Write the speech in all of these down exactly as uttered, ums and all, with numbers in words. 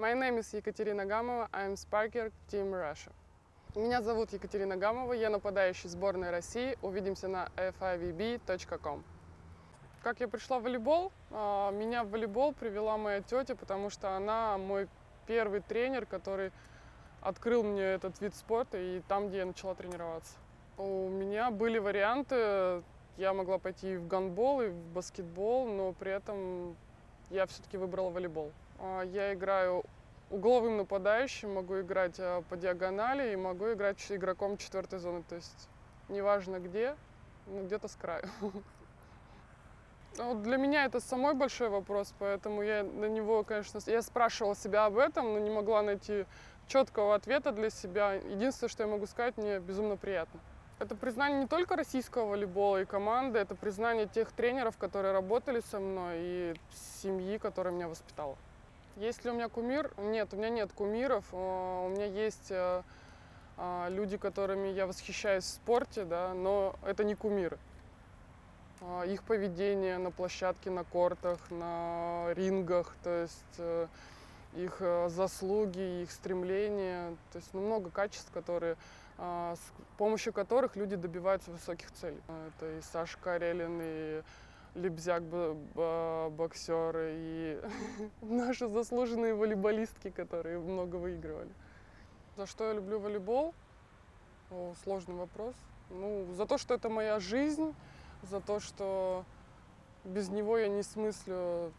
My name is Екатерина Гамова, I'm Sparker, Team Russia. Меня зовут Екатерина Гамова, я нападающий сборной России. Увидимся на эф ай ви би точка ком. Как я пришла в волейбол? Меня в волейбол привела моя тетя, потому что она мой первый тренер, который открыл мне этот вид спорта и там, где я начала тренироваться. У меня были варианты, я могла пойти и в гандбол, и в баскетбол, но при этом я все-таки выбрала волейбол. Я играю угловым нападающим, могу играть по диагонали и могу играть игроком четвертой зоны. То есть неважно где, но где-то с краю. Для меня это самый большой вопрос, поэтому я на него, конечно, я спрашивала себя об этом, но не могла найти четкого ответа для себя. Единственное, что я могу сказать, мне безумно приятно. Это признание не только российского волейбола и команды, это признание тех тренеров, которые работали со мной, и семьи, которая меня воспитала. Есть ли у меня кумир? Нет, у меня нет кумиров. У меня есть люди, которыми я восхищаюсь в спорте, да, но это не кумиры. Их поведение на площадке, на кортах, на рингах, то есть их заслуги, их стремления. То есть ну, много качеств, которые, с помощью которых люди добиваются высоких целей. Это и Саша Карелин, и Лебзяк, боксеры, и наши заслуженные волейболистки, которые много выигрывали. За что я люблю волейбол? О, сложный вопрос. Ну, за то, что это моя жизнь, за то, что без него я не смыслю,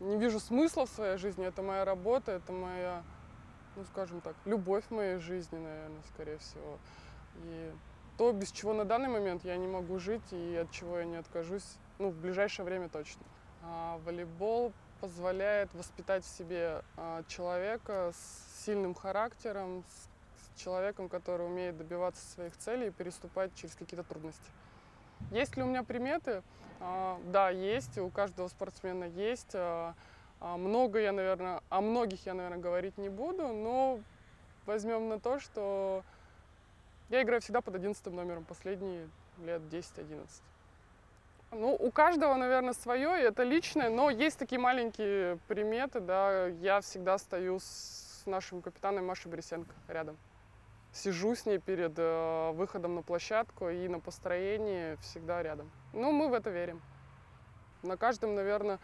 не вижу смысла в своей жизни. Это моя работа, это моя, ну, скажем так, любовь в моей жизни, наверное, скорее всего. И то, без чего на данный момент я не могу жить и от чего я не откажусь, ну, в ближайшее время точно. А волейбол позволяет воспитать в себе человека с сильным характером, с человеком, который умеет добиваться своих целей и переступать через какие-то трудности. Есть ли у меня приметы? Да, есть, у каждого спортсмена есть. Много я, наверное, о многих я, наверное, говорить не буду, но возьмем на то, что я играю всегда под одиннадцатым номером последние лет десять-одиннадцать. Ну, у каждого, наверное, свое, и это личное, но есть такие маленькие приметы, да, я всегда стою с нашим капитаном Машей Борисенко рядом. Сижу с ней перед э, выходом на площадку и на построении всегда рядом. Ну, мы в это верим. На каждом, наверное,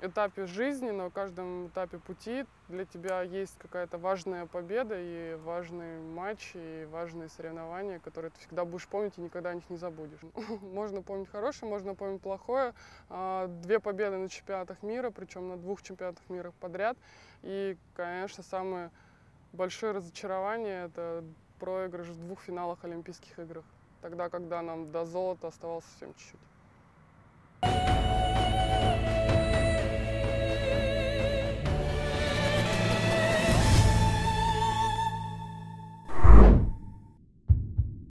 этапе жизни, на каждом этапе пути для тебя есть какая-то важная победа и важный матч, и важные соревнования, которые ты всегда будешь помнить и никогда о них не забудешь. Можно помнить хорошее, можно помнить плохое. Две победы на чемпионатах мира, причем на двух чемпионатах мира подряд. И, конечно, самые большое разочарование – это проигрыш в двух финалах Олимпийских игр, тогда, когда нам до золота оставалось совсем чуть-чуть.